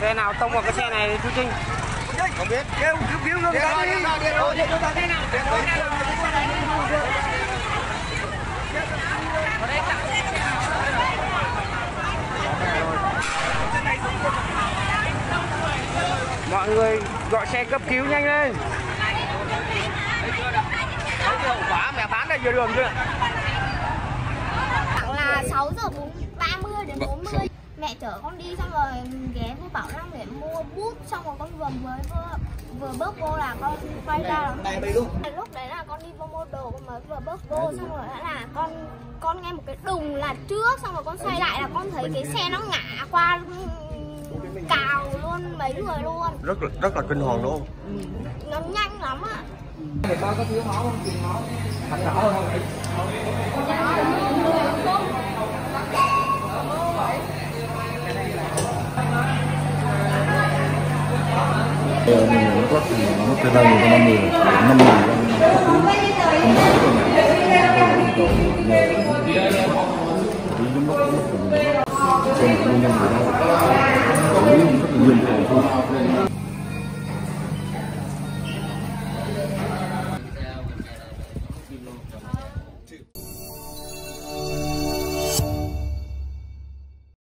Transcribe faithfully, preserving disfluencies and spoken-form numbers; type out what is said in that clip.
Xe nào tông vào cái xe này chú Trinh? Không biết. Kêu cứu cứu người ta đi. Mọi người gọi xe cấp cứu nhanh lên. Quả mẹ bán ra giữa đường chưa? Khoảng là sáu giờ ba mươi đến bốn mươi. Mẹ chở con đi xong rồi ghé vô Bảo Long để mua bút, xong rồi con vừa mới vừa, vừa bước vô là con quay ra là đây, đây luôn. Lúc đấy là con đi vô mua đồ, con mới vừa bước vô xong rồi là con con nghe một cái đùng là trước, xong rồi con xoay lại là con thấy cái xe nó ngã qua cào luôn mấy người luôn. Rất là rất là kinh hoàng luôn. Ừ. Nó nhanh lắm ạ. Thì ba có thiếu máu không? Thiếu máu. Thật rõ hơn không? Mình rất là mất tới ba mươi năm mươi, năm mươi.